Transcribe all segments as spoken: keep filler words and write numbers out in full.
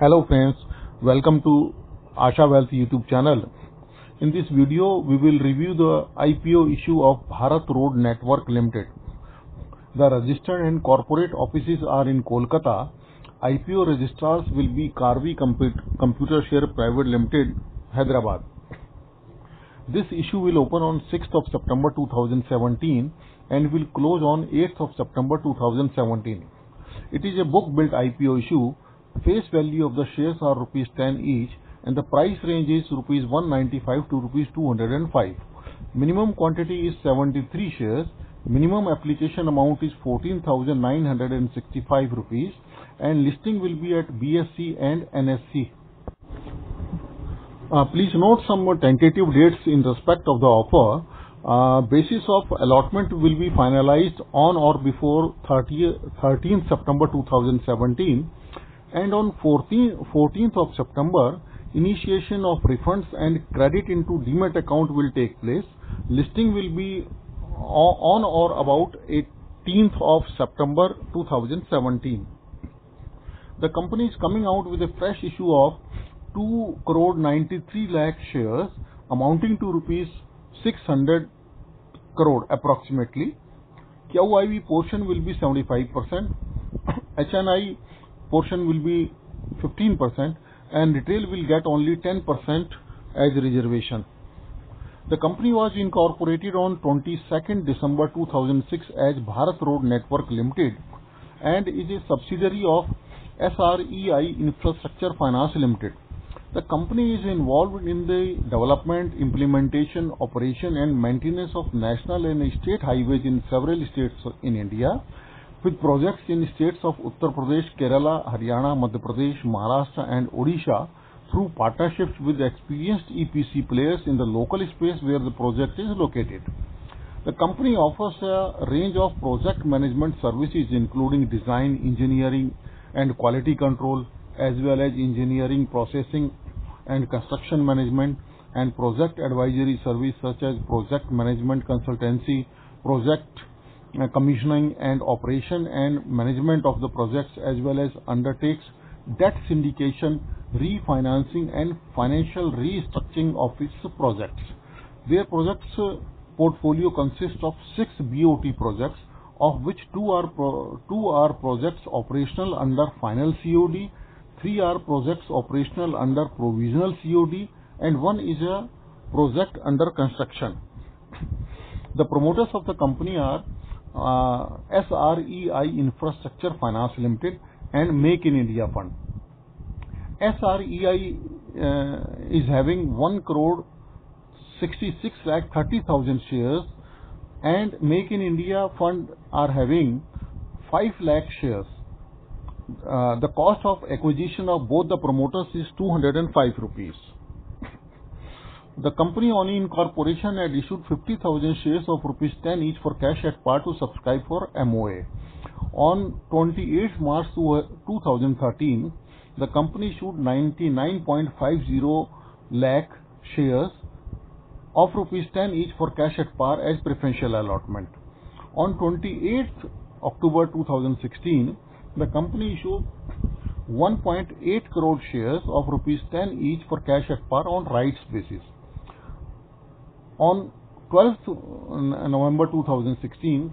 Hello friends, welcome to Asha Wealth YouTube channel. In this video, we will review the I P O issue of Bharat Road Network Limited. The registered and corporate offices are in Kolkata. I P O registrars will be Karvy Computer Share Private Limited, Hyderabad. This issue will open on sixth of September two thousand seventeen and will close on eighth of September two thousand seventeen. It is a book built I P O issue. Face value of the shares are rupees ten each and the price range is rupees one ninety-five to rupees two hundred five. Minimum quantity is seventy-three shares. Minimum application amount is fourteen thousand nine hundred sixty-five rupees and listing will be at B S E and N S E. Uh, please note some tentative dates in respect of the offer. Uh, basis of allotment will be finalized on or before thirtieth September two thousand seventeen. And on fourteenth of September, initiation of refunds and credit into demat account will take place. Listing will be on or about eighteenth of September two thousand seventeen. The company is coming out with a fresh issue of two crore ninety-three lakh shares amounting to rupees six hundred crore approximately. Q I B portion will be seventy-five percent. H N I portion will be fifteen percent and retail will get only ten percent as reservation. The company was incorporated on twenty-second December two thousand six as Bharat Road Network Limited and is a subsidiary of S R E I Infrastructure Finance Limited. The company is involved in the development, implementation, operation and maintenance of national and state highways in several states in India, with projects in states of Uttar Pradesh, Kerala, Haryana, Madhya Pradesh, Maharashtra and Odisha through partnerships with experienced E P C players in the local space where the project is located. The company offers a range of project management services including design, engineering and quality control, as well as engineering, processing and construction management and project advisory service such as project management consultancy, project commissioning and operation and management of the projects, as well as undertakes debt syndication, refinancing and financial restructuring of its projects. Their projects portfolio consists of six B O T projects, of which two are, pro two are projects operational under final C O D, three are projects operational under provisional C O D and one is a project under construction. The promoters of the company are Uh, S R E I Infrastructure Finance Limited and Make in India Fund. S R E I uh, is having one crore sixty-six lakh thirty thousand shares and Make in India Fund are having five lakh shares. Uh, the cost of acquisition of both the promoters is two hundred five rupees. The company on incorporation had issued fifty thousand shares of rupees ten each for cash at par to subscribe for M O A. On twenty-eighth March two thousand thirteen, the company issued ninety-nine point five zero lakh shares of rupees ten each for cash at par as preferential allotment. On twenty-eighth October two thousand sixteen, the company issued one point eight crore shares of rupees ten each for cash at par on rights basis. On twelfth November two thousand sixteen,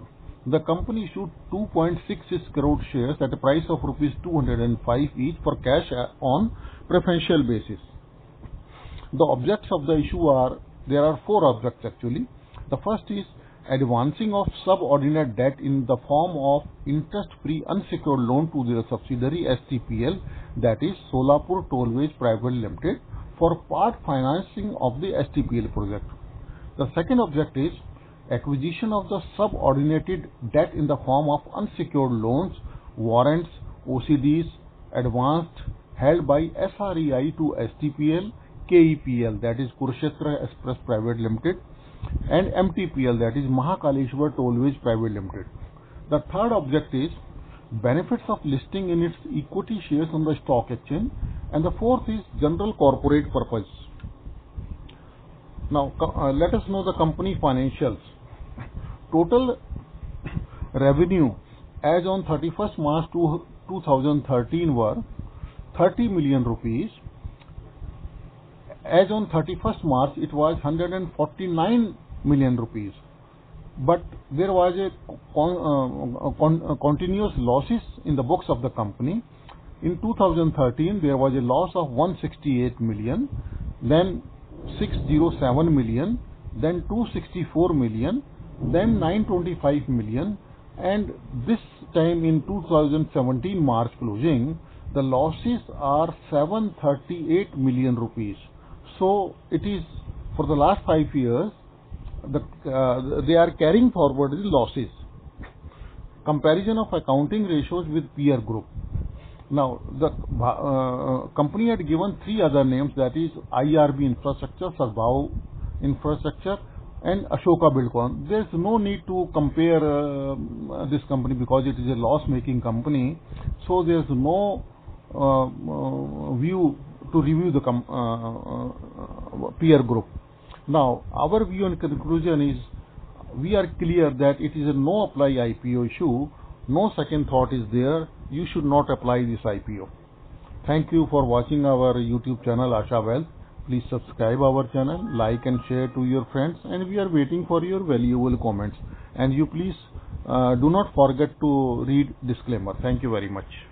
the company issued two point six six crore shares at a price of rupees two hundred five each for cash on preferential basis. The objects of the issue are, there are four objects actually. The first is advancing of subordinate debt in the form of interest-free unsecured loan to the subsidiary S T P L, that is Solapur Tollways Private Limited, for part financing of the S T P L project. The second object is acquisition of the subordinated debt in the form of unsecured loans, warrants, O C Ds, advanced held by S R E I to S T P L, K E P L, that is Kurukshetra Express Private Limited, and M T P L, that is Mahakaleshwar Tollways Private Limited. The third object is benefits of listing in its equity shares on the stock exchange, and the fourth is general corporate purpose. Now uh, let us know the company financials. Total revenue as on thirty-first March two thousand thirteen were thirty million rupees. As on thirty-first March, it was one hundred forty-nine million rupees. But there was a, con, uh, a, con, a continuous losses in the books of the company. In two thousand thirteen, there was a loss of one hundred sixty-eight million, then six hundred seven million, then two hundred sixty-four million, then nine hundred twenty-five million, and this time in two thousand seventeen March closing, the losses are seven hundred thirty-eight million rupees. So it is for the last five years the, uh, they are carrying forward the losses. Comparison of accounting ratios with peer group. Now the uh, company had given three other names, that is I R B Infrastructure, Sarbao Infrastructure and Ashoka Buildcon. There is no need to compare uh, this company because it is a loss making company. So there is no uh, uh, view to review the com uh, uh, peer group. Now our view and conclusion is we are clear that it is a no apply I P O issue. No second thought is there. You should not apply this I P O. Thank you for watching our YouTube channel Asha Wealth. Please subscribe our channel, like and share to your friends, and we are waiting for your valuable comments. And you please uh, do not forget to read disclaimer. Thank you very much.